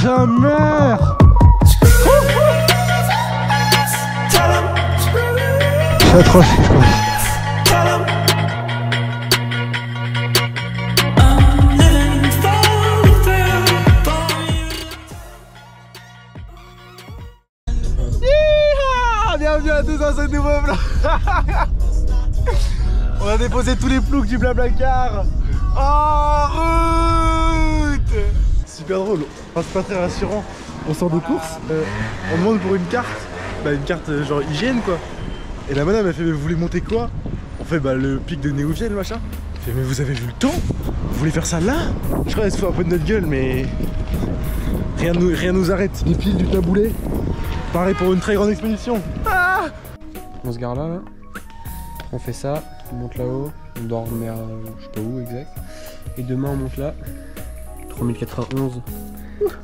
sa mère. C'est atroce ce qui se passe. Bienvenue à tous dans ce nouveau vlog. On a déposé tous les ploucs du Blablacar en route. Super drôle, enfin, c'est pas très rassurant. On sort de course, on demande pour une carte, une carte genre hygiène quoi. Et la madame elle fait mais vous voulez monter quoi? On fait le pic de Néouvielle machin. Elle fait mais vous avez vu le temps? Vous voulez faire ça là? Je crois qu'elle se fout un peu de notre gueule mais rien nous arrête. Des piles, du taboulet. Pareil pour une très grande expédition. Ah, on se gare là, on fait ça, on monte là-haut, on dort vers je sais pas où exact. Et demain on monte là, 3091,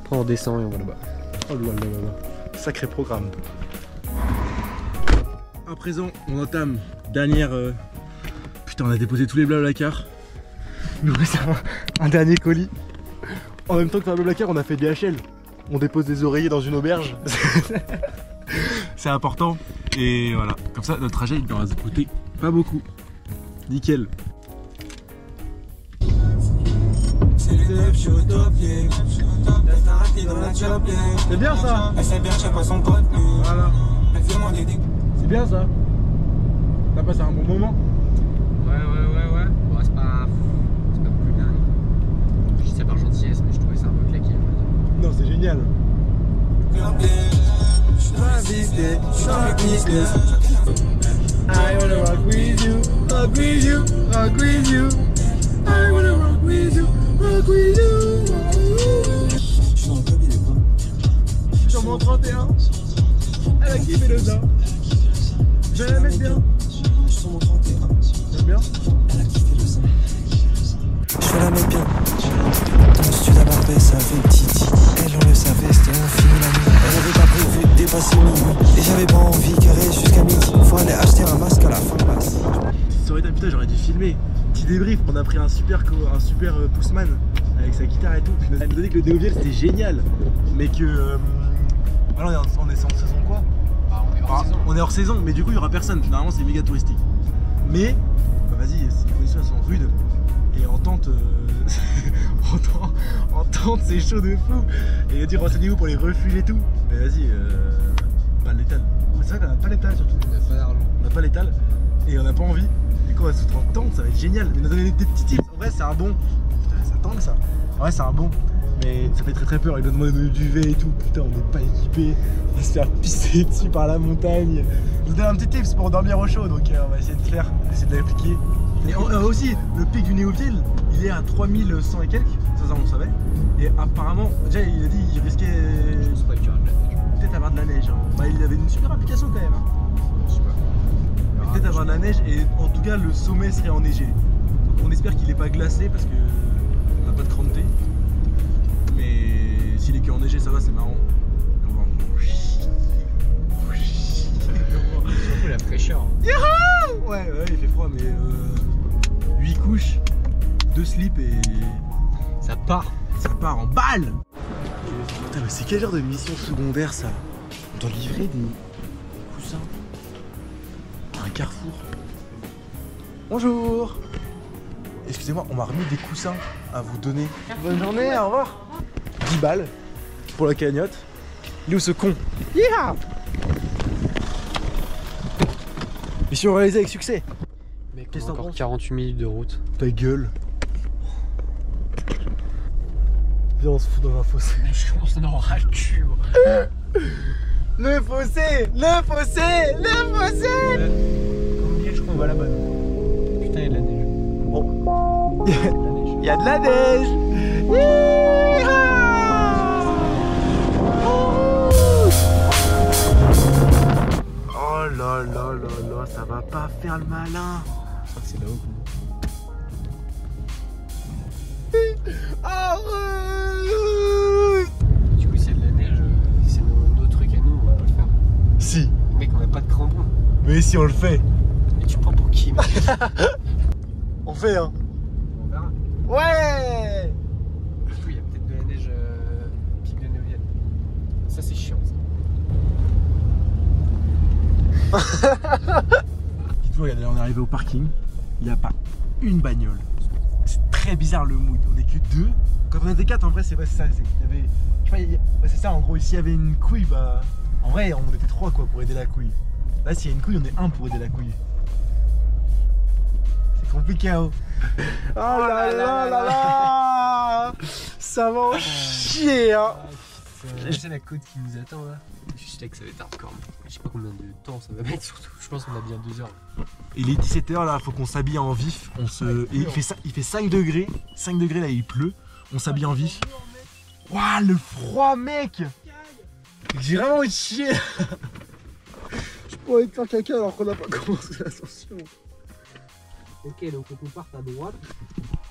après on descend et on va là-bas. Oh là. Sacré programme. À présent on entame dernière... Putain on a déposé tous les Blablacar. Il nous reste un dernier colis. En même temps que dans le Blablacar on a fait BHL. On dépose des oreillers dans une auberge. C'est important. Et voilà, comme ça notre trajet il ne va se coûter pas beaucoup. Nickel. C'est bien ça. Voilà. C'est bien ça. T'as passé un bon moment. Ouais. Bon, c'est pas plus dingue. Je sais par gentillesse mais je trouvais ça un peu claqué. Non, c'est génial. Sur mon 31, elle a kiffé le sein. Je vais la mettre bien. Sur mon 31, j'aime bien. Elle a kiffé le sein. Je vais la mettre bien. Ton studio d'abordé, ça fait titi. Elle, on le savait, c'était infini la nuit. Elle avait pas prévu de dépasser minuit. Et j'avais pas envie qu'elle reste jusqu'à midi. Faut aller acheter un masque à la fin de passe. Ça aurait été putain, j'aurais dû filmer. Petit débrief, on a pris un super Poussman avec sa guitare et tout. Puis elle nous a dit que le Néouvielle c'était génial. Mais que. Voilà, on est sans saison quoi. Bah, on est hors saison. On est hors saison, mais du coup, il y aura personne. Normalement, c'est méga touristique. Mais, vas-y, les conditions elles sont rudes. Et en tente, c'est chaud de fou. Et il a dit renseignez-vous pour les refuges et tout. Mais vas-y, pas l'étal. C'est vrai qu'on n'a pas l'étal surtout. On n'a pas d'argent. On n'a pas l'étal et on n'a pas envie. Du coup on va se foutre en tente, ça va être génial. Mais nous donner des petits tips. En vrai c'est un bon. Putain ça tente ça. En vrai c'est un bon. Mais ça fait très peur. Il nous demande du duvet et tout. Putain on n'est pas équipé. On va se faire pisser dessus par la montagne. Je vous donne un petit tips pour dormir au chaud. Donc on va essayer de faire, essayer de l'appliquer. Et aussi, le pic du Néouvielle, il est à 3100 et quelques, ça on savait. Et apparemment, déjà il a dit qu'il risquait peut-être avoir de la neige. Hein. Bah, il avait une super application quand même. Je sais pas. Peut-être avoir de la neige et en tout cas le sommet serait enneigé. Donc on espère qu'il n'est pas glacé parce qu'on n'a pas de cranté. Mais s'il est que enneigé, ça va, c'est marrant. On va surtout la fraîcheur. Youhou ouais, il fait froid mais... 8 couches, 2 slips et ça part en balle. Putain mais c'est quel genre de mission secondaire ça? On doit livrer des coussins à un Carrefour. Bonjour. Excusez-moi, on m'a remis des coussins à vous donner. Bonne journée, au revoir. 10 balles pour la cagnotte. Il est où ce con? Yeah. Mission réalisée avec succès. On a encore 48 minutes de route. Ta gueule. Viens on se fout dans un fossé. Je commence à en avoir le cul. Le fossé. Le fossé. Le fossé. Comme dit, je crois qu'on va là-bas. Putain il y a de la neige. Bon. Il y a de la neige. Oh là là là là. Ça va pas faire le malin. C'est là-haut. Du coup, s'il y a de la neige, c'est nos trucs à nous, on va pas le faire. Si. Mec, on n'a pas de crampons. Mais si, on le fait. Mais tu prends pour qui, mec? On fait, hein. On verra. Ouais. Du coup, il y a peut-être de la neige pic de Néouvielle. ça c'est chiant ça. Dites-vous, regardez, on est arrivé au parking, il n'y a pas une bagnole. C'est très bizarre le mood, on est que deux. Quand on était quatre en vrai c'est ça, c'est ça en gros, s'il y avait une couille, bah en vrai on était trois quoi pour aider la couille. Là s'il y a une couille on est un pour aider la couille. C'est compliqué hein. Oh là là là là. Ça va en chier hein. J'ai la côte qui nous attend là. Je sais que ça va être hardcore, je sais pas combien de temps ça va mettre surtout. Je pense qu'on a bien 2 heures. Il est 17 h là, faut qu'on s'habille en vif. On se... ouais, il fait 5 degrés. 5 degrés là, il pleut. On s'habille en vif. Waouh le froid mec. J'ai vraiment envie de chier. Je pourrais faire caca alors qu'on n'a pas commencé l'ascension. Ok donc on part à droite.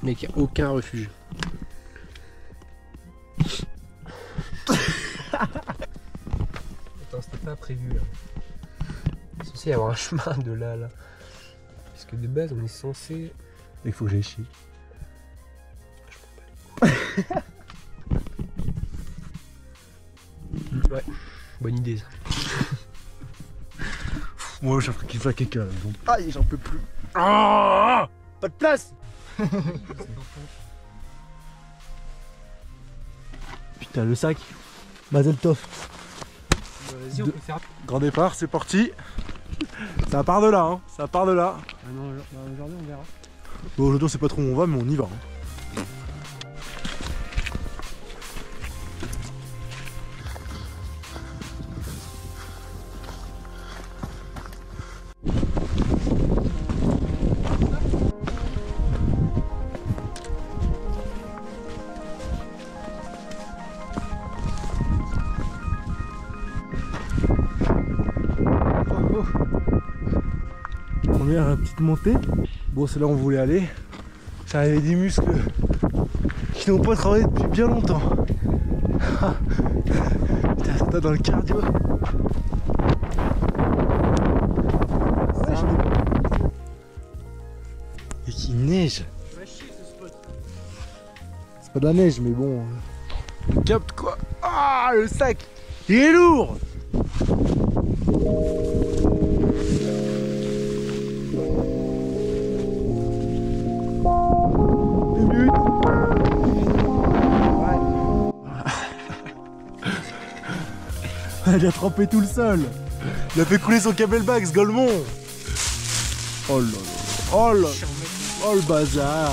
Mec il n'y a aucun refuge. Attends, c'était pas prévu là. Il est censé y avoir un chemin de là à là. Parce que de base on est censé. Il faut que j'aille chier. Je prends pas les coups. Ouais, bonne idée ça. Moi j'ai qu'il fasse quelqu'un. Aïe, j'en peux plus. Oh, pas de place. Putain, le sac. Mazel tov. Vas-y, on peut faire. Grand départ, c'est parti. Ça part de là, hein. Ça part de là. Ah non, aujourd'hui on verra. Bon, aujourd'hui on sait pas trop où on va, mais on y va. Hein. Petite montée. Bon, c'est là où on voulait aller. Ça avait des muscles qui n'ont pas travaillé depuis bien longtemps. T'as dans le cardio. Ouais, et qui neige. C'est pas de la neige, mais bon. On capte quoi. Ah, le sac. Il est lourd. Il a trempé tout le sol. Il a fait couler son camelback, ce golemon. Oh là là. Oh là. Oh le bazar.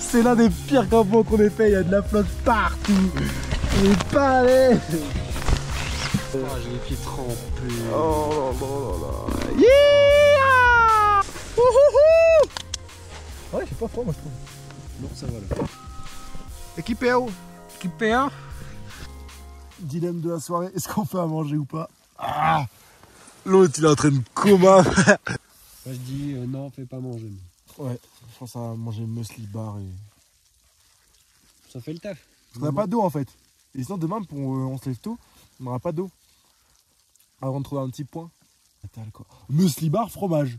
C'est l'un des pires campements qu'on ait fait. Il y a de la flotte partout. Il est pas allé. Oh, j'ai les pieds trempés. Oh là là là là. Yeah. Ouhouhou. Ouais, j'ai pas froid, moi je trouve. Non, ça va là. Équipéo. Équipéo. Dilemme de la soirée, est-ce qu'on fait à manger ou pas? Ah, l'autre il est en train de coma. Moi je dis non, fais pas manger. Ouais, je pense à manger muesli bar et... ça fait le taf. On n'a pas d'eau en fait. Et sinon demain, pour, on se lève tôt, on n'aura pas d'eau. Avant de trouver un petit point. Muesli bar, fromage.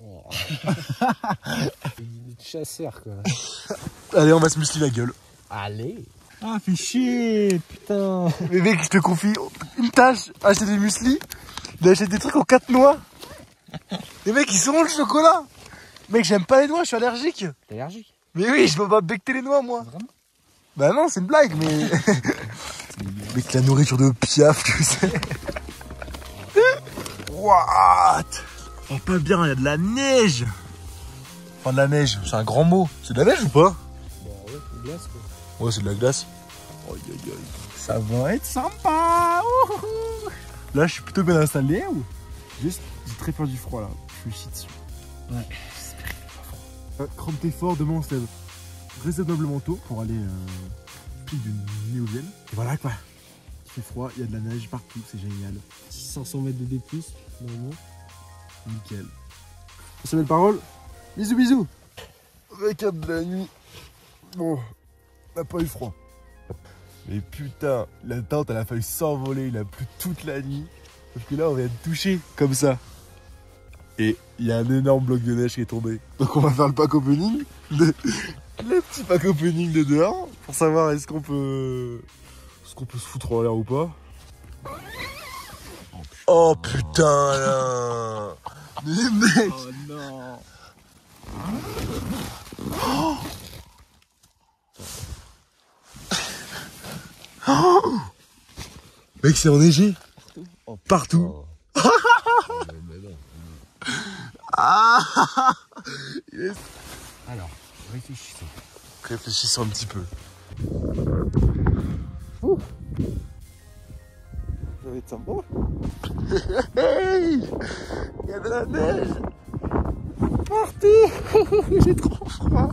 Oh. Chasseur quoi. Allez, on va se muesli la gueule. Allez. Ah, fais chier, putain. Mais mec, je te confie une tâche, acheter des muesli, d'acheter des trucs aux 4 noix. Les mecs, ils sont où le chocolat? Mec, j'aime pas les noix, je suis allergique. T'es allergique? Mais oui, je peux pas becquer les noix, moi. Vraiment? Bah non, c'est une blague, mais... mec, la nourriture de piaf, tu sais. What? Oh, pas bien, il y a de la neige. Enfin, de la neige, c'est un grand mot. C'est de la neige ou pas? Bah ouais, c'est une glace, quoi. Ouais, c'est de la glace. Oh, yeah, yeah. Ça va être sympa. Ouhou. Là, je suis plutôt bien installé. Ou... juste, j'ai très peur du froid là. Je suis shit dessus. Ouais, j'espère qu'il fait pas froid. Crampé fort, demain on se lève raisonnablement tôt pour aller Pic De Néouvielle. Et voilà quoi. Il fait froid, il y a de la neige partout, c'est génial. 500 mètres de dépousse, normalement. Nickel. On se met de parole. Bisous, bisous. Mec, de la nuit. Bon. On n'a pas eu froid. Mais putain, la tente elle a failli s'envoler, il a plu toute la nuit. Parce que là on vient de toucher comme ça. Et il y a un énorme bloc de neige qui est tombé. Donc on va faire le pack opening. Le petit pack opening de dehors. Pour savoir est-ce qu'on peut Est-ce qu'on peut se foutre en l'air ou pas? Oh putain là. Mais mec. Oh non. Oh. Oh. Mec, c'est enneigé. Partout. Oh, ah. Yes. Alors, réfléchissons. Réfléchissons un petit peu. Ouh. Ça va être sympa. Hey, il y a de la neige. Parti. J'ai trop froid.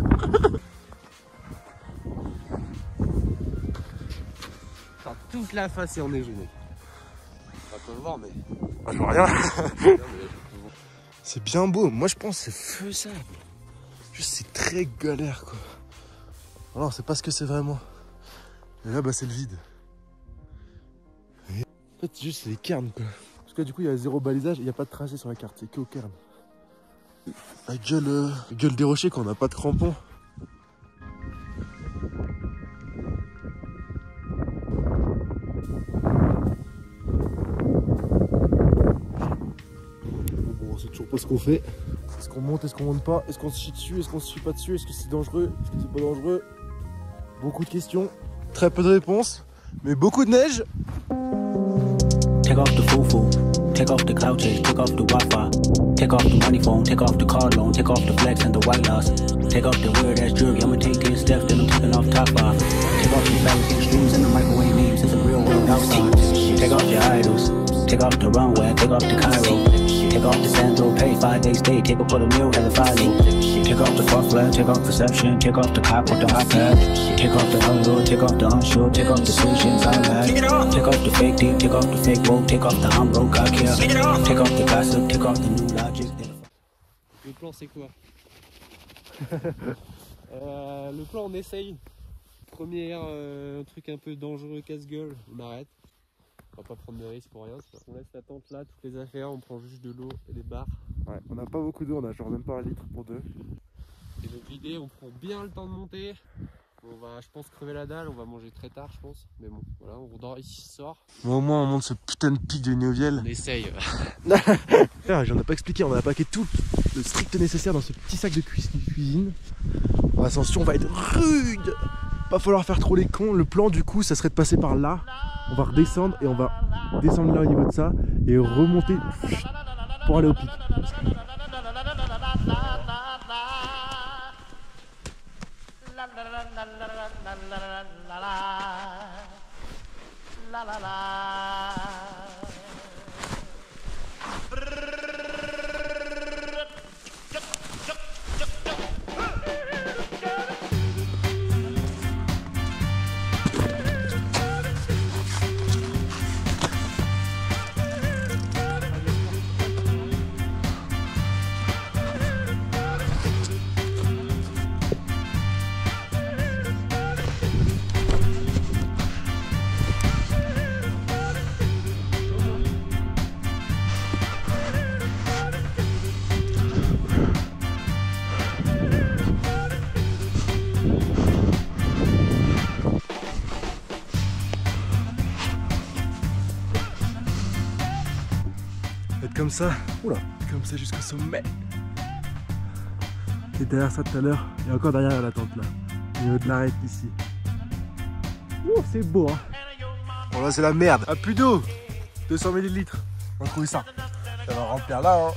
Enfin, toute la face est enneigée. On va pas le voir, mais... Ah, je vois rien. C'est bien beau. Moi, je pense que c'est faisable. Juste, c'est très galère, quoi. Alors, on sait pas ce que c'est vraiment. Et là, bah, c'est le vide. Et... En fait, juste, c'est des cairns, quoi. Parce que là, du coup, il y a zéro balisage et il n'y a pas de tracé sur la carte. C'est que aux cairns. La gueule des rochers quand on n'a pas de crampons. Parce qu'on fait, est-ce qu'on monte, est-ce qu'on monte pas, est-ce qu'on se chie dessus, est-ce qu'on se chie pas dessus, est-ce que c'est dangereux, est-ce que c'est pas dangereux? Beaucoup de questions, très peu de réponses, mais beaucoup de neige. Take off the foo-foo, take off the couches, take off the Wi-Fi, take off the money phone, take off the car loan, take off the flex and the white loss, take off the weird ass jewelry, I'ma take his steps, then I'm taking off top off, take off the fancy streams and the microwave names, it's a real world outside, take off your idols, take off the runway, take off the Cairo. Take off the sandal, pay 5 days stay, take up for the meal and the value. Take off the fuffler, take off perception, take off the cop with the iPad. Take off the hunger, take off the unsure, take off the solutions I like. Take off the fake deep, take off the fake woke, take off the humble cock here. Take off the gossip, take off the new logic. Le plan c'est quoi? Le plan on essaye. Première truc un peu dangereux, casse-gueule, on arrête. On va pas prendre de risque pour rien. On laisse la tente là, toutes les affaires, on prend juste de l'eau et des barres. Ouais, on n'a pas beaucoup d'eau, on a genre même pas 1 litre pour 2. Et donc l'idée, on prend bien le temps de monter. On va, je pense, crever la dalle, on va manger très tard, je pense. Mais bon, voilà, on dort ici, ce soir. Bon, au moins, on monte ce putain de pic de Néouvielle. On essaye. J'en ai pas expliqué, on a paqué tout le strict nécessaire dans ce petit sac de cuisine. L'ascension va être rude. Pas falloir faire trop les cons. Le plan, du coup, ça serait de passer par là. On va redescendre et on va descendre là au niveau de ça et remonter pour aller au pic. Comme ça, oula, comme ça jusqu'au sommet. Et derrière ça tout à l'heure, et encore derrière la tente là, au niveau de l'arête ici. Ouh, c'est beau hein. Bon là c'est la merde. Ah plus d'eau, 200 ml. On va trouver ça. Ça va remplir là hein.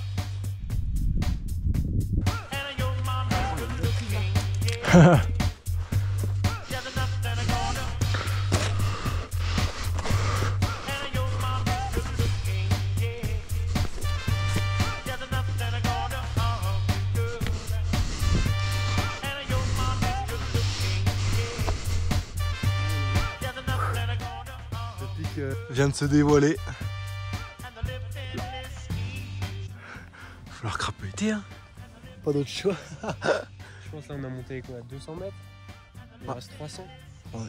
Vient de se dévoiler. Falloir crapahuter hein. Pas d'autre choix. Je pense là on a monté quoi, 200 mètres. Il reste 300. Ouais.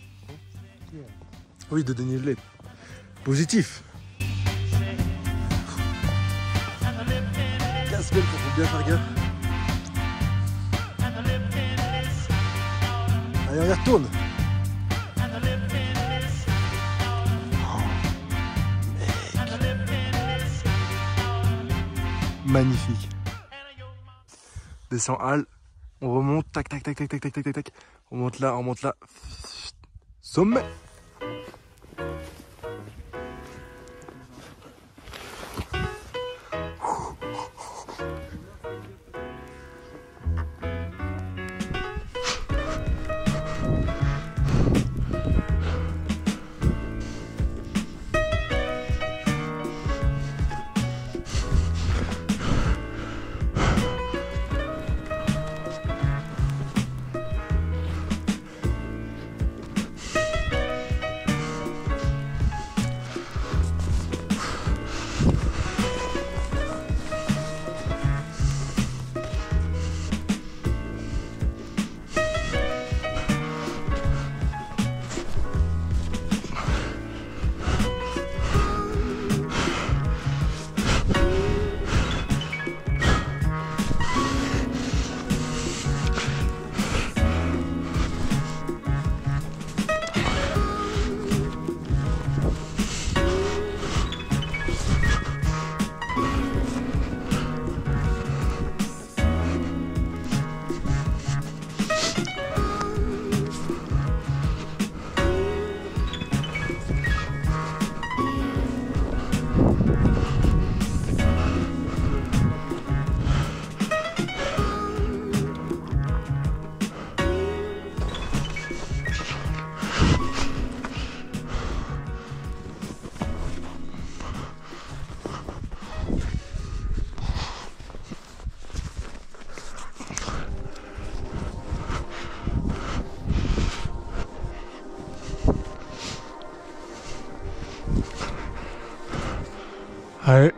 Oui, de dénivelé. Positif. Casse-gueule pour bien faire gaffe. Allez, on y retourne. magnifique. Descend halle, on remonte, tac tac tac tac tac tac tac tac, on monte là, sommet. Allez.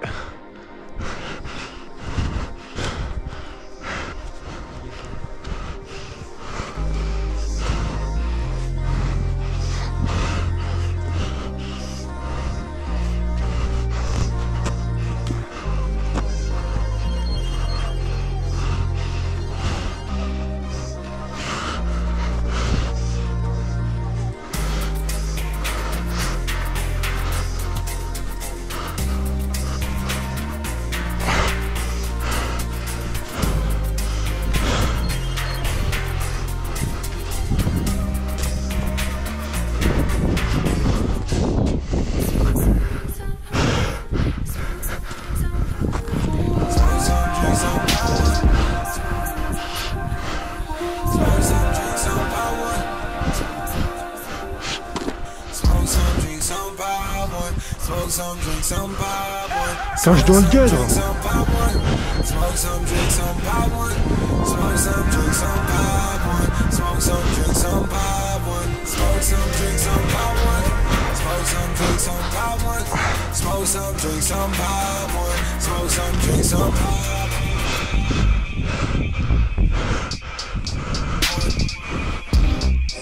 Quand je dois le gueule.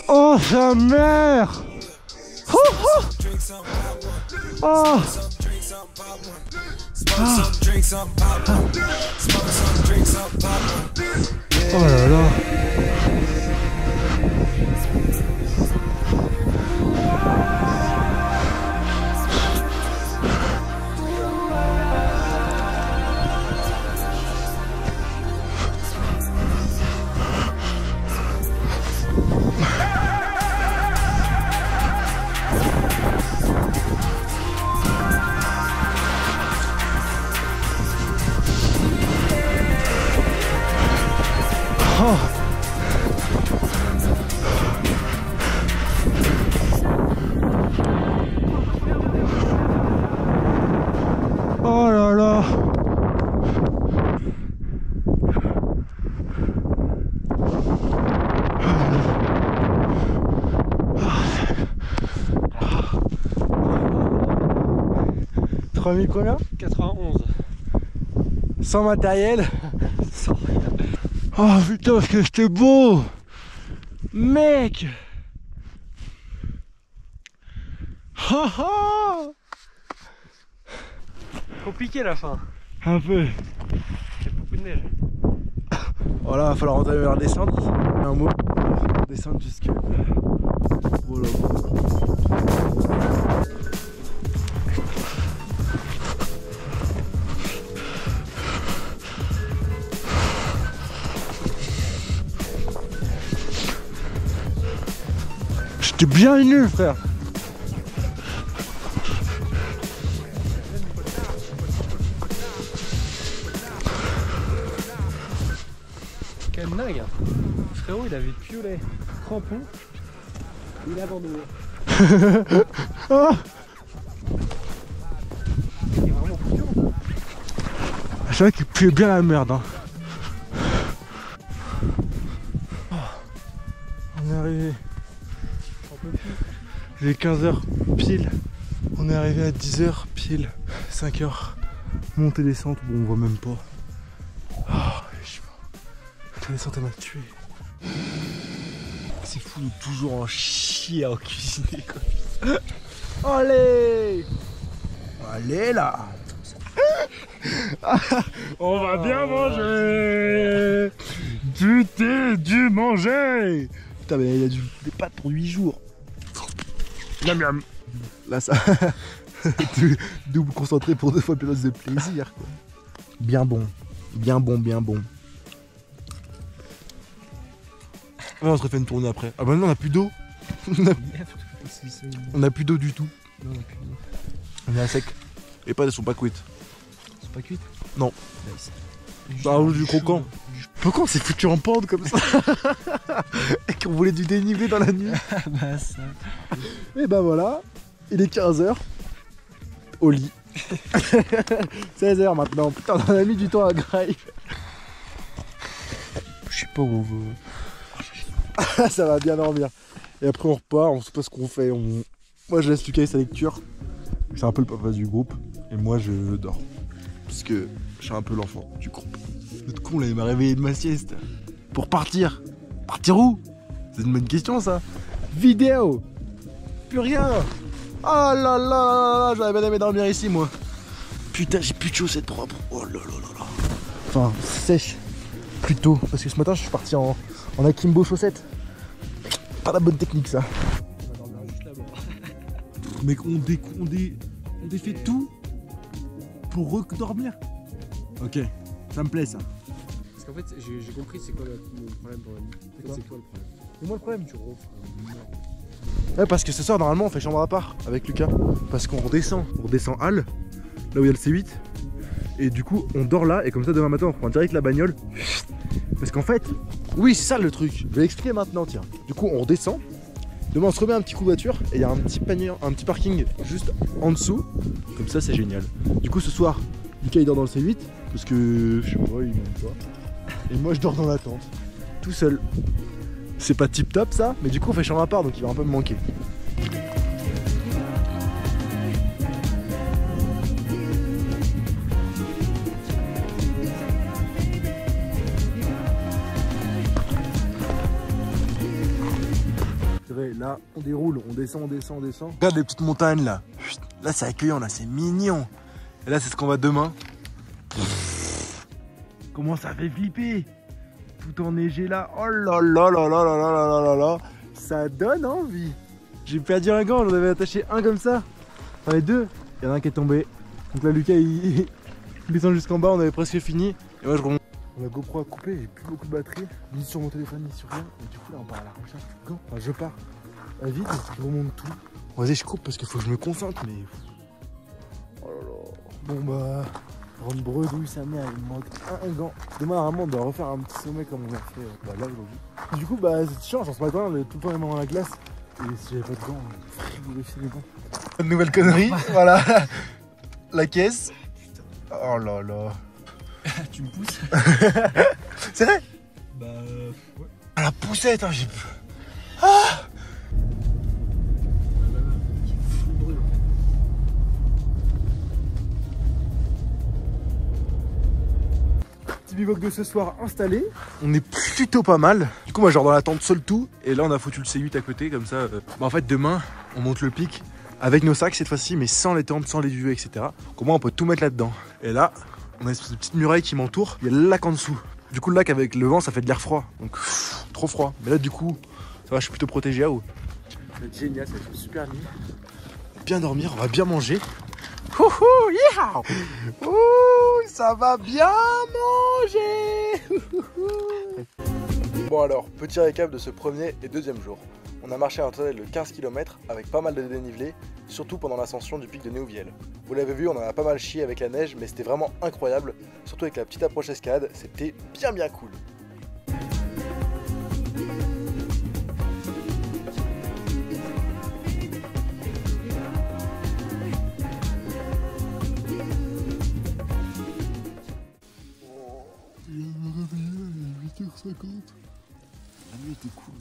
Oh sa mère. Oh, oh, oh. Ah. Ah. Oh là là. Combien? 91. Sans matériel. Oh putain, parce que c'était beau, mec. Oh, oh. Compliqué la fin. Un peu. Il y a beaucoup de neige. Voilà, va falloir entamer la descente. Un mot pour descendre jusque. Voilà. T'es bien nu, frère. Quel nag, hein. Frérot, il avait piolé crampon, il a abandonné. Oh, il est vraiment puant. C'est vrai qu'il pue bien la merde, hein. On est arrivé. Il est 15h pile. On est arrivé à 10h pile. 5h. Montée descente. Bon, on voit même pas. Oh, les chemins. La descente, elle m'a tué. C'est fou de toujours en chier à cuisiner comme ça. Allez, allez là. On va bien manger. Tu t'es dû manger. Putain, mais il y a des pâtes pour 8 jours. Miam miam. Là ça... double concentré pour 2 fois plus de plaisir quoi. Bien bon. Bien bon, bien bon. Ouais, on se refait une tournée après. Ah bah non, on a plus d'eau. On a plus d'eau du tout. Non, on a plus d'eau. On est à sec. Les pâtes elles sont pas cuites. Elles sont pas cuites? Non. Bah ou du croquant. Pourquoi on s'est foutu en pente comme ça? Et qu'on voulait du dénivelé dans la nuit. Bah ça. Et bah voilà, il est 15h. Au lit. 16h maintenant. Putain, on a mis du temps à grailler. Je sais pas où on veut. Ça va bien dormir. Et après on repart, on sait pas ce qu'on fait. On... Moi je laisse Lucas sa lecture. C'est un peu le papa du groupe. Et moi je dors. Parce que je suis un peu l'enfant du groupe. Notre con là, il m'a réveillé de ma sieste. Pour partir. Partir où? C'est une bonne question ça. Vidéo. Plus rien. Oh là là là là, j'aurais bien aimé dormir ici moi. Putain, j'ai plus de chaussettes propres. Oh là là là là. Enfin, sèche. Plutôt. Parce que ce matin, je suis parti en akimbo chaussettes. Pas la bonne technique ça. On va dormir juste là-bas. Mec, on défait tout pour redormir. Ok. Ça me plaît ça. Parce qu'en fait j'ai compris c'est quoi le problème pour la nuit. C'est toi le problème. C'est moi le problème tu refais. Ouais parce que ce soir normalement on fait chambre à part avec Lucas. Parce qu'on redescend. On redescend Halle, là où il y a le C8. Et du coup on dort là et comme ça demain matin on prend direct la bagnole. Parce qu'en fait, oui c'est ça le truc. Je vais l'expliquer maintenant tiens. Du coup on redescend. Demain on se remet un petit coup de voiture et il y a un petit panier, un petit parking juste en dessous. Comme ça c'est génial. Du coup ce soir Lucas il dort dans le C8 parce que je sais pas, il m'aime pas. Et moi je dors dans la tente, tout seul. C'est pas tip top ça, mais du coup on fait chambre à part donc il va un peu me manquer. Là on déroule, on descend, on descend, on descend. Regarde les petites montagnes là. Là c'est accueillant, là c'est mignon. Et là c'est ce qu'on va demain. Comment ça fait flipper. Tout enneigé là. Oh là là là là là là là là là. Ça donne envie. J'ai perdu un gant, j'en avais attaché un comme ça. Enfin les deux. Il y en a un qui est tombé. Donc là Lucas il descend jusqu'en bas, on avait presque fini. Et moi je remonte. La GoPro a coupé, j'ai plus beaucoup de batterie. Ni sur mon téléphone, ni sur rien. Et du coup là on part à la recherche du gant. Enfin je pars à vide, je remonte tout. Vas-y je coupe parce qu'il faut que je me concentre mais... Oh là là. Bon bah, grande bredouille sa mère, il me manque un gant. Demain normalement on doit refaire un petit sommet comme on a fait là aujourd'hui. Du coup bah c'est chiant, j'en sais pas quoi, on est tout le temps les mains dans la glace. Et si j'avais pas de gants, je voulais filer les gants. Nouvelle connerie, voilà. La caisse. Oh là là. Tu me pousses. C'est vrai. Bah ouais. La poussette hein, j'ai... Ah. Bivouac de ce soir installé. On est plutôt pas mal. Du coup moi genre dans la tente seul tout. Et là on a foutu le C8 à côté comme ça. Bah, en fait demain on monte le pic avec nos sacs cette fois-ci mais sans les tentes, sans les duvets etc. Au moins on peut tout mettre là-dedans. Et là on a une petite muraille qui m'entoure. Il y a le lac en dessous. Du coup le lac avec le vent ça fait de l'air froid. Donc pff, trop froid. Mais là du coup ça va, je suis plutôt protégé à haut. C'est génial, ça fait super nuit. Bien dormir, on va bien manger. Ouhou, yeehaw. Ouh, ça va bien manger. Bon alors, petit récap de ce premier et deuxième jour. On a marché un total de 15 km avec pas mal de dénivelé, surtout pendant l'ascension du pic de Néouvielle. Vous l'avez vu, on en a pas mal chié avec la neige, mais c'était vraiment incroyable, surtout avec la petite approche escalade, c'était bien cool. Il est à 8h50. La nuit était cool,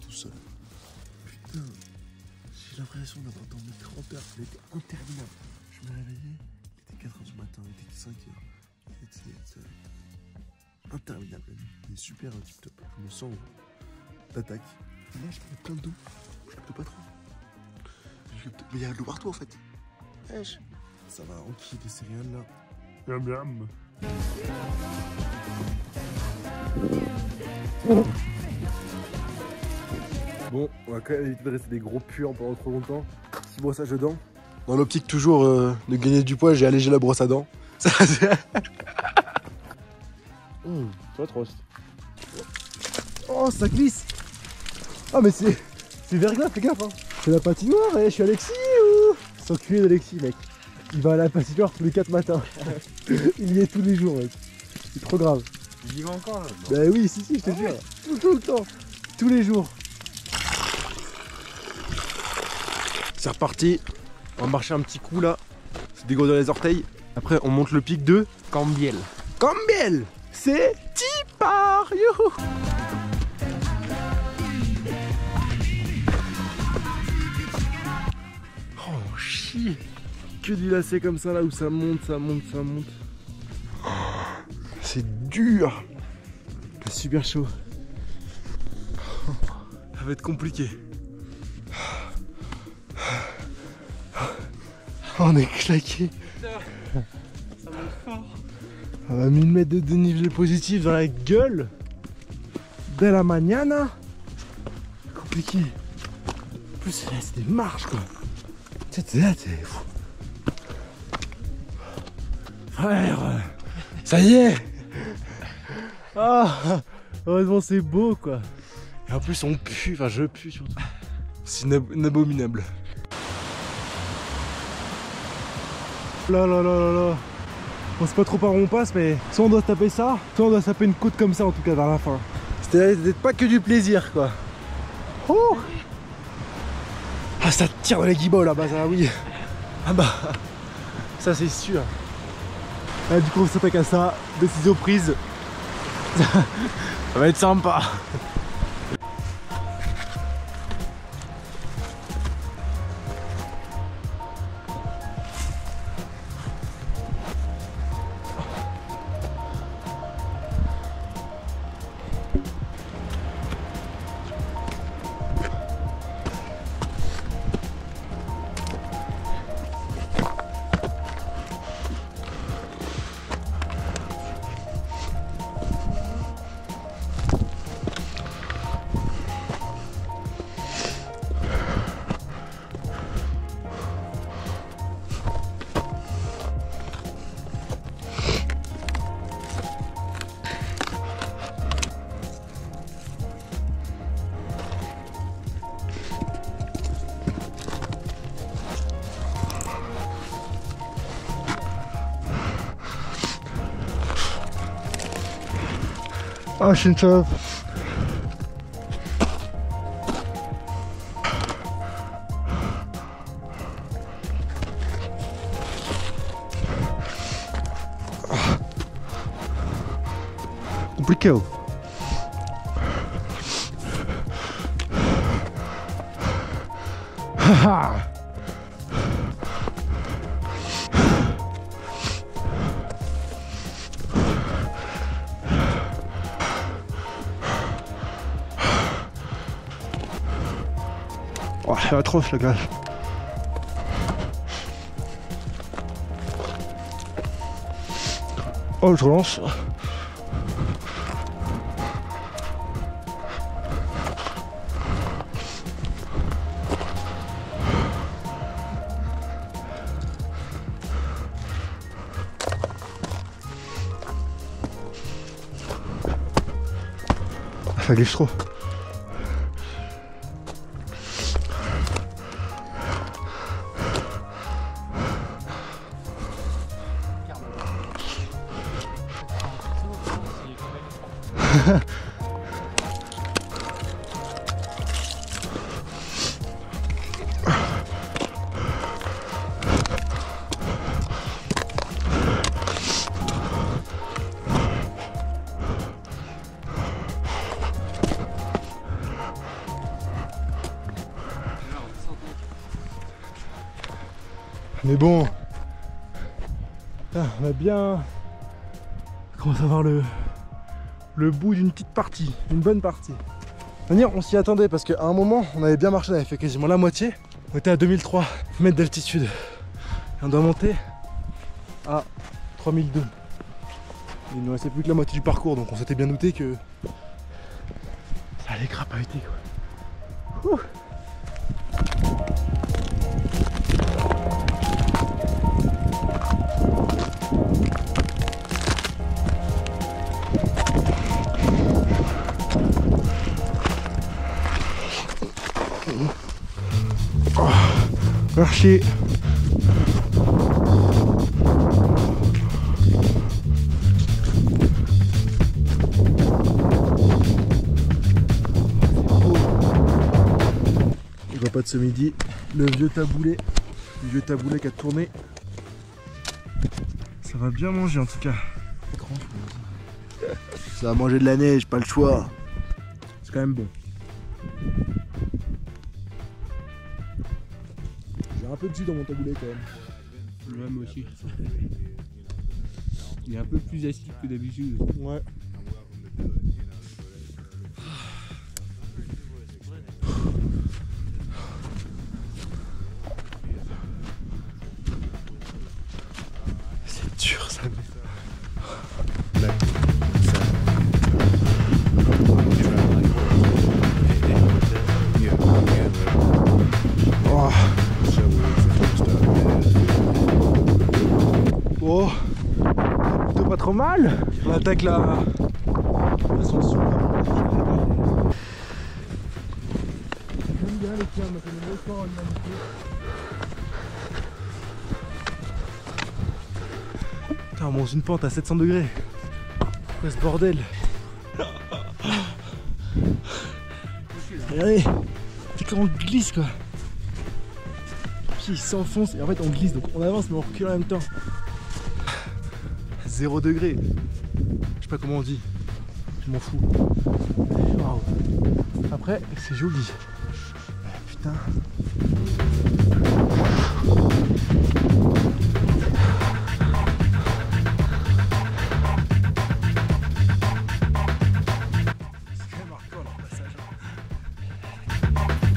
tout seul. Putain, j'ai l'impression d'avoir dormi 30 heures, c'était interminable. Je me réveillais, il était 4h du matin, il était 5h. Il était interminable la nuit. Il est super tip top. Je me sens d'attaque. Là, je mets plein d'eau. Je capte pas trop. Mais il y a de l'eau partout en fait. Ça va enquiller des céréales là. Yam yam. Bon, on va quand même éviter de rester des gros puants pendant trop longtemps. Petit brossage de dents. Dans l'optique toujours de gagner du poids, j'ai allégé la brosse à dents. Ça c'est... Ça va trop. Oh, ça glisse. Ah mais c'est verglas, fais gaffe hein. C'est la patinoire, et je suis Alexis ou... C'est enculé d'Alexis mec. Il va à la patinoire tous les 4 matins. Il y est tous les jours mec. C'est trop grave. J'y vais encore là. Bah oui, si, je te jure. Tout le temps. Tous les jours. C'est reparti. On va marcher un petit coup là. Se dégourdir les orteils. Après, on monte le pic de Campbieil. Campbieil, c'est Tipar. Youhou. Oh, chier. Que du lacet comme ça là où ça monte, ça monte, ça monte. C'est dur. C'est super chaud. Ça va être compliqué. On est claqué. Ça monte fort. On va 1000 mètres de dénivelé positif dans la gueule. De la mañana. Compliqué. En plus là c'est des marches quoi. T'es là, t'es fou. Frère, ça y est. Ah, heureusement c'est beau quoi. Et en plus on pue, enfin je pue surtout. C'est abominable. Là là là là là. On sait pas trop par où on passe mais soit on doit taper ça, soit on doit taper une côte comme ça en tout cas vers la fin. C'était pas que du plaisir quoi. Oh. Ah ça tire dans les guiboles là-bas ça oui. Ah bah ça c'est sûr. Là du coup on s'attaque à ça, décision prise. Ça va être sympa. Ah, je suis une chauve. Compliqué. Haha. Oh, c'est atroce le gars. Oh, je relance. Ça glisse trop. Mais bon, on a bien commencé à voir le bout d'une petite partie, d'une bonne partie. De manière, on s'y attendait parce qu'à un moment, on avait bien marché, on avait fait quasiment la moitié. On était à 2003 mètres d'altitude. Et on doit monter à 3002. Il ne restait plus que la moitié du parcours, donc on s'était bien douté que ça allait crapahuter, quoi. Ouh. Marcher. Je vois pas de ce midi, le vieux taboulet qui a tourné. Ça va bien manger en tout cas. Ça va manger de la neige, pas le choix. C'est quand même bon. Un peu de jus dans mon taboulet quand même. Ouais, moi aussi. Il est un peu plus acide que d'habitude. Ouais. C'est dur ça. Oh, plutôt pas trop mal. On attaque l'ascension. J'aime bien les câbles, on fait le beau corps en humanité. Putain, on monte une pente à 700 degrés. Pourquoi ce bordel? Regardez, c'est quand on glisse quoi. Il s'enfonce et en fait on glisse, donc on avance mais on recule en même temps. 0 degré. Je sais pas comment on dit. Je m'en fous. Wow. Après, c'est joli. Putain. C'est quand même hardcore leur passage. Je sais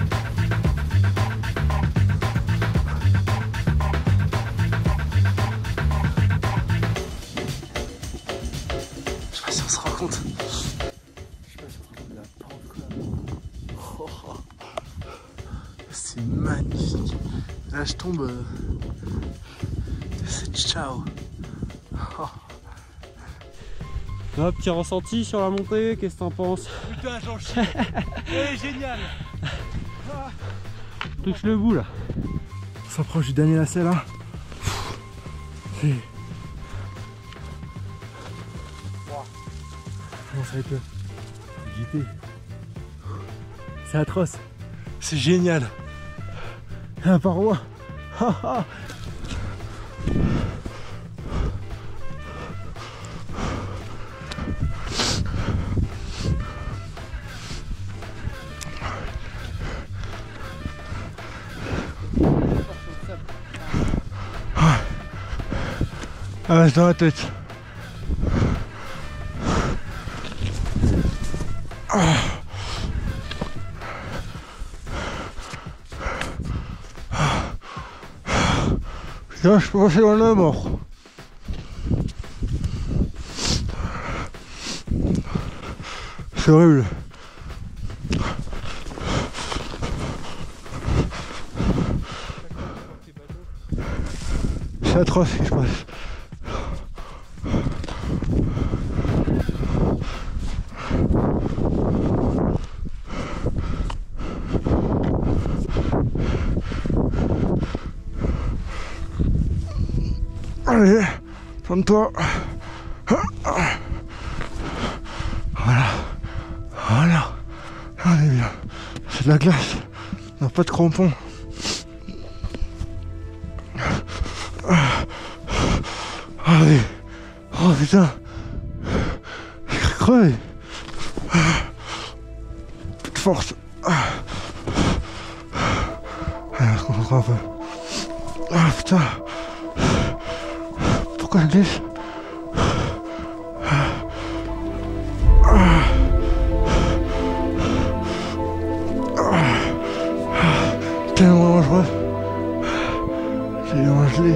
pas si on de la pente quoi. Oh, oh. C'est magnifique. Là je tombe. C'est ciao. Oh. Hop, petit ressenti sur la montée, qu'est-ce que t'en penses? Putain j'en chie. Eh génial. Ah. Touche le bout là. On s'approche du dernier lacet là. C'est... Ça va être agité. C'est atroce. C'est génial. Un paroi. Ah, dans la tête. Putain, je peux passer dans la mort. C'est horrible. C'est atroce ce qui se passe. Allez, prends-toi. Voilà. Voilà. On est bien. C'est de la glace. On n'a pas de crampons. Allez. Oh putain. J'ai crevé. Plus de force. Allez, on se concentre un peu. Ah putain. que je dise. Tellement dangereux. C'est dangereux.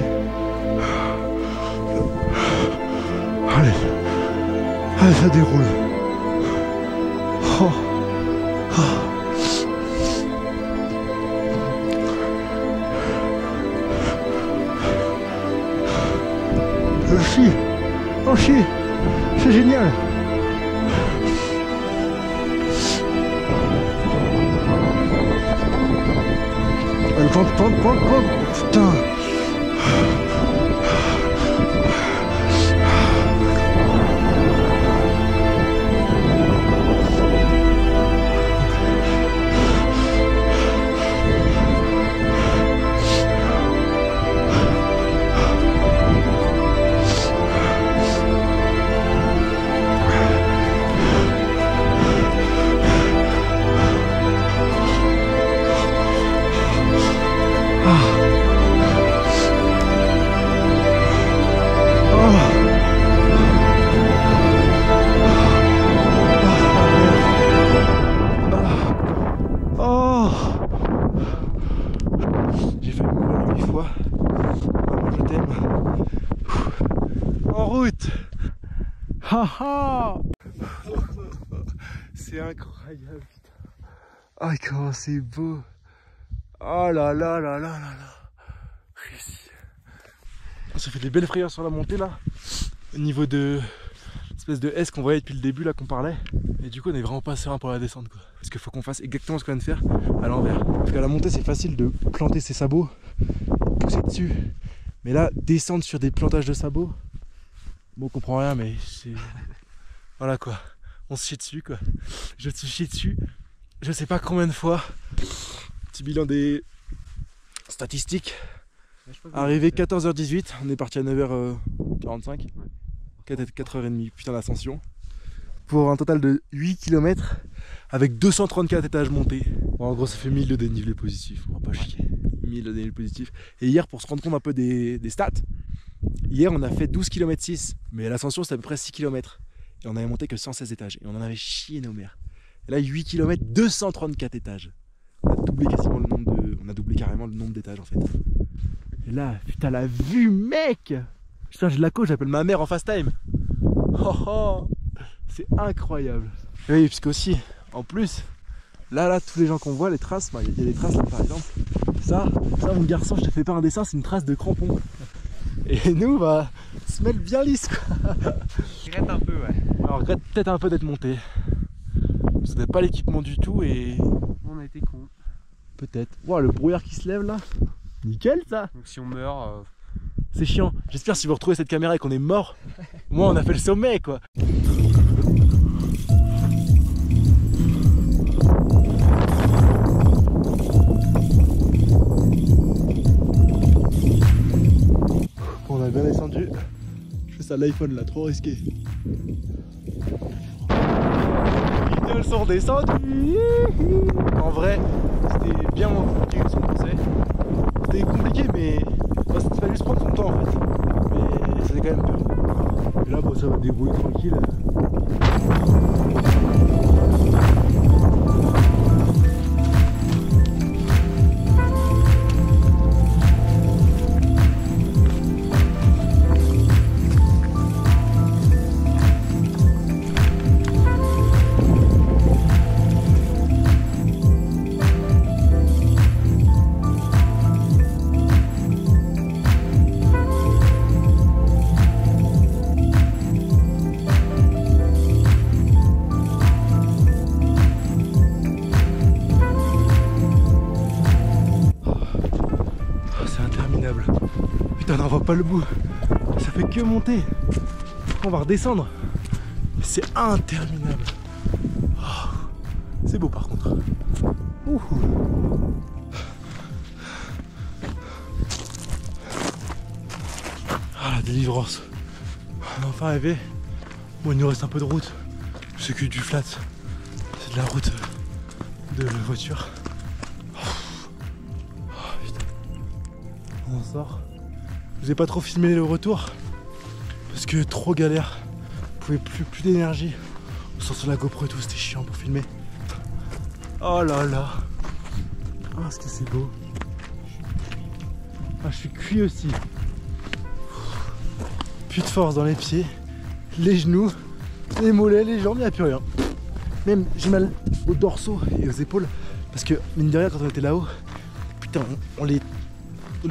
Allez. Allez, ça déroule. Oh. Oh si, c'est génial. Pente, putain. C'est incroyable, putain. Ah, comment c'est beau. Oh là là là là là là. Réussi. Ça fait des belles frayeurs sur la montée là. Au niveau de l'espèce de S qu'on voyait depuis le début là, qu'on parlait. Et du coup on est vraiment pas serein pour la descente quoi. Parce qu'il faut qu'on fasse exactement ce qu'on vient de faire à l'envers. Parce qu'à la montée c'est facile de planter ses sabots, pousser dessus. Mais là, descendre sur des plantages de sabots. Bon, on comprend rien, mais c'est... Voilà quoi, on se chie dessus quoi. Je te chie dessus, je sais pas combien de fois. Petit bilan des statistiques. Arrivé 14h18, on est parti à 9h45. 4h30, putain l'ascension. Pour un total de 8 km avec 234 étages montés. Bon, en gros ça fait 1000 de dénivelé positif, on va pas chier. 1000 de dénivelé positif. Et hier, pour se rendre compte un peu des stats, hier on a fait 12,6 km, mais l'ascension c'est à peu près 6 km. Et on avait monté que 116 étages. Et on en avait chié nos mères. Et là, 8 km, 234 étages. On a doublé quasiment le nombre de... On a doublé carrément le nombre d'étages en fait. Et là, putain, la vue, mec! Putain, j'ai de la côte, j'appelle ma mère en fast time. Oh, c'est incroyable. Et oui, puisque aussi, en plus, là, tous les gens qu'on voit, les traces, il y a des traces là par exemple. Ça, mon garçon, je te fais pas un dessin, c'est une trace de crampon. Et nous, bah, on se mêle bien lisse quoi. Je regrette un peu, ouais. On regrette peut-être un peu d'être monté. C'était pas l'équipement du tout et... On a été con. Peut-être. Wow, le brouillard qui se lève là. Nickel ça. Donc si on meurt... C'est chiant. J'espère si vous retrouvez cette caméra et qu'on est mort, au moins on a fait le sommet quoi. On a bien descendu. Je fais ça à l'iPhone là, trop risqué. Ils sont redescendus. En vrai, c'était bien moins compliqué que ce qu'on pensait. C'était compliqué, mais enfin, il fallait juste prendre son temps en fait. Mais ça faisait quand même peur. Et là, bon, ça va débrouiller tranquille. Pas le bout, ça fait que monter. On va redescendre, c'est interminable. Oh, c'est beau par contre. Ouh. Ah, la délivrance, on est enfin arrivé. Bon, il nous reste un peu de route, c'est que du flat, c'est de la route de voiture. Oh, putain. On en sort. Je vous ai pas trop filmé le retour, parce que trop galère, on pouvait plus d'énergie, on sort sur la GoPro et tout, c'était chiant pour filmer. Oh là là, ah, ce que c'est beau. Ah, je suis cuit aussi. Plus de force dans les pieds, les genoux, les mollets, les jambes, il n'y a plus rien. Même j'ai mal au dorsaux et aux épaules parce que mine de rien quand on était là-haut, putain on les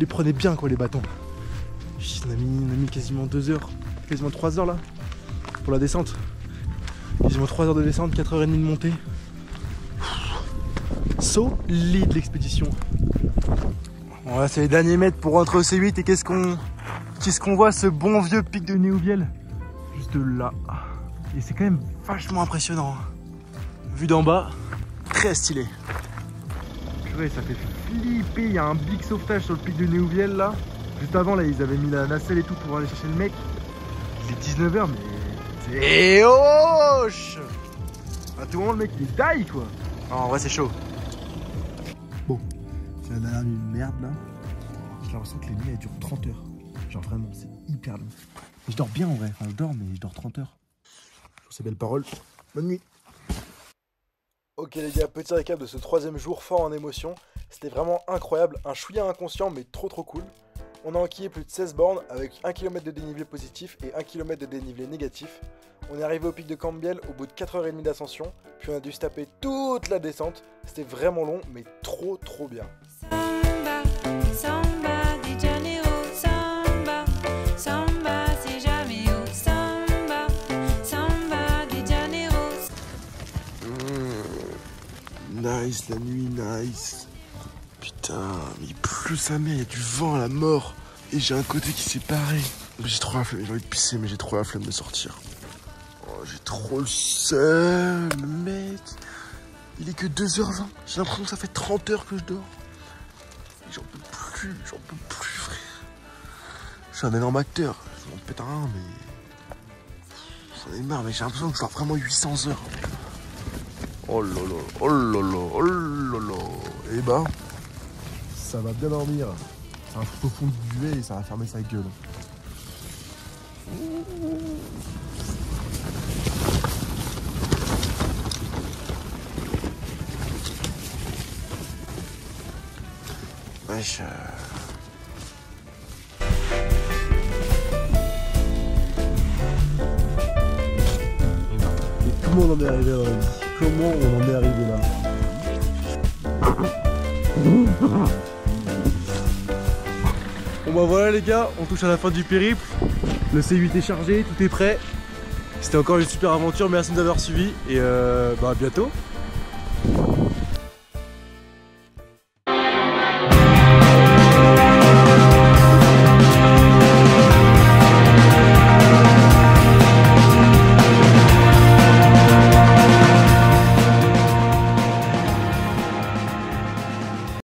prenait bien quoi les bâtons. On a mis quasiment 2 heures, quasiment 3 heures là pour la descente. Quasiment 3 heures de descente, 4h30 de montée. Solide l'expédition. Bon là c'est les derniers mètres pour rentrer au C8 et qu'est-ce qu'on voit, ce bon vieux pic de Néouvielle juste là. Et c'est quand même vachement impressionnant. Vu d'en bas, très stylé. Purée, ça fait flipper, il y a un big sauvetage sur le pic de Néouvielle là. Juste avant là, ils avaient mis la nacelle et tout pour aller chercher le mec. Il est 19h mais... Et oh à tout moment le mec il taille quoi. Non, en vrai c'est chaud. Bon, c'est la dernière nuit de merde là. J'ai l'impression que les nuits elles durent 30 heures. Genre vraiment, c'est hyper long. Et je dors bien en vrai, enfin je dors mais je dors 30 heures. Sur ces belles paroles, bonne nuit. Ok les gars, petit récap de ce troisième jour fort en émotion, c'était vraiment incroyable, un chouïa inconscient mais trop cool. On a enquillé plus de 16 bornes avec 1 km de dénivelé positif et 1 km de dénivelé négatif. On est arrivé au pic de Campbieil au bout de 4h30 d'ascension, puis on a dû se taper toute la descente, c'était vraiment long mais trop bien. Nice, la nuit, nice. Putain, mais il pleut sa mère, il y a du vent à la mort. Et j'ai un côté qui s'est barré. J'ai trop la flemme, j'ai envie de pisser, mais j'ai trop la flemme de sortir. Oh, j'ai trop le seum, mec. Il est que 2h20, j'ai l'impression que ça fait 30 heures que je dors. J'en peux plus, frère. Je suis un énorme acteur, je m'en pète rien, mais... J'en ai marre, mais j'ai l'impression que je dors vraiment 800 heures. Oh lolo, oh lolo, oh lolo. Eh ben, ça va bien dormir. C'est un fou au fond du duvet et ça va fermer sa gueule. Wesh. Et tout le monde en est arrivé dans la vie. Comment on en est arrivé là? Bon bah voilà les gars, on touche à la fin du périple. Le C8 est chargé, tout est prêt. C'était encore une super aventure, merci de nous avoir suivis. Et bah à bientôt.